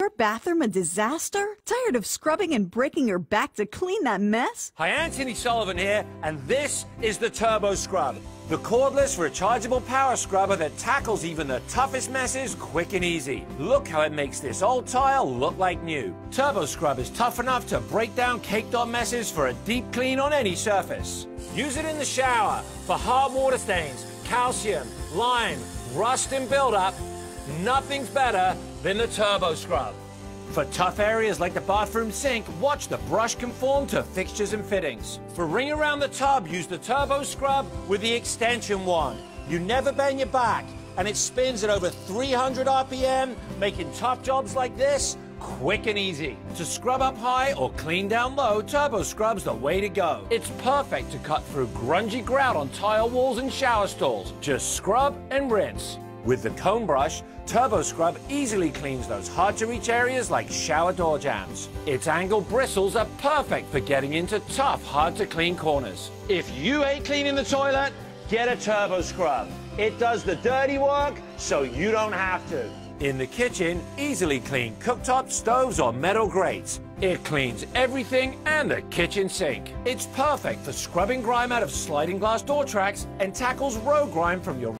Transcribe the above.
Your bathroom a disaster? Tired of scrubbing and breaking your back to clean that mess? Hi, Anthony Sullivan here, and this is the Turbo Scrub, the cordless, rechargeable power scrubber that tackles even the toughest messes quick and easy. Look how it makes this old tile look like new. Turbo Scrub is tough enough to break down caked-on messes for a deep clean on any surface. Use it in the shower for hard water stains, calcium, lime, rust and buildup. Nothing's better than the Turbo Scrub. For tough areas like the bathroom sink, watch the brush conform to fixtures and fittings. For ring around the tub, use the Turbo Scrub with the extension wand. You never bend your back, and it spins at over 300 RPM, making tough jobs like this quick and easy. To scrub up high or clean down low, Turbo Scrub's the way to go. It's perfect to cut through grungy grout on tile walls and shower stalls. Just scrub and rinse. With the comb brush, Turbo Scrub easily cleans those hard-to-reach areas like shower door jams. Its angled bristles are perfect for getting into tough, hard-to-clean corners. If you ain't cleaning the toilet, get a Turbo Scrub. It does the dirty work so you don't have to. In the kitchen, easily clean cooktop, stoves, or metal grates. It cleans everything and the kitchen sink. It's perfect for scrubbing grime out of sliding glass door tracks and tackles road grime from your